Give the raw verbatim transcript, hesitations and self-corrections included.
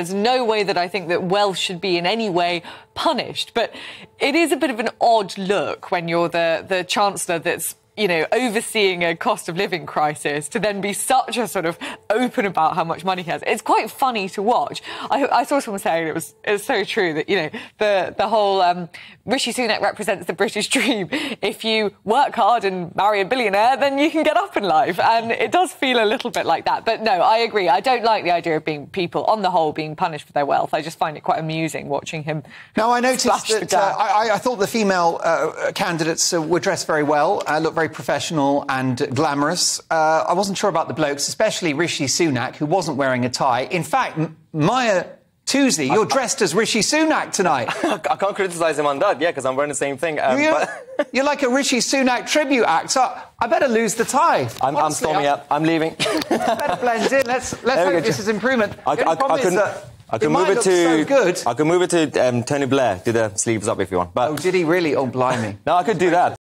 There's no way that I think that Welsh should be in any way punished, but it is a bit of an odd look when you're the, the Chancellor that's, you know, overseeing a cost of living crisis to then be such a sort of open about how much money he has. It's quite funny to watch. I, I saw someone saying it was, it was so true that, you know, the, the whole um, Rishi Sunak represents the British dream. If you work hard and marry a billionaire, then you can get up in life. And it does feel a little bit like that. But no, I agree. I don't like the idea of being people, on the whole, being punished for their wealth. I just find it quite amusing watching him. Now, I noticed that uh, I, I thought the female uh, candidates uh, were dressed very well, uh, looked very professional and glamorous. Uh, I wasn't sure about the blokes, especially Rishi Sunak, who wasn't wearing a tie. In fact, Maya Tuesday, you're I, dressed I, as Rishi Sunak tonight. I can't criticise him on that, yeah, because I'm wearing the same thing. Um, you're, but... you're like a Rishi Sunak tribute act, so I better lose the tie. I'm, I'm storming up. I'm leaving. Better blend in. Let's, let's hope go, this is improvement. I, I, I couldn't... That... I can, move it to, so good. I can move it to um, Tony Blair. Do the sleeves up if you want. But... Oh, did he really? Oh, blimey. No, I could do that.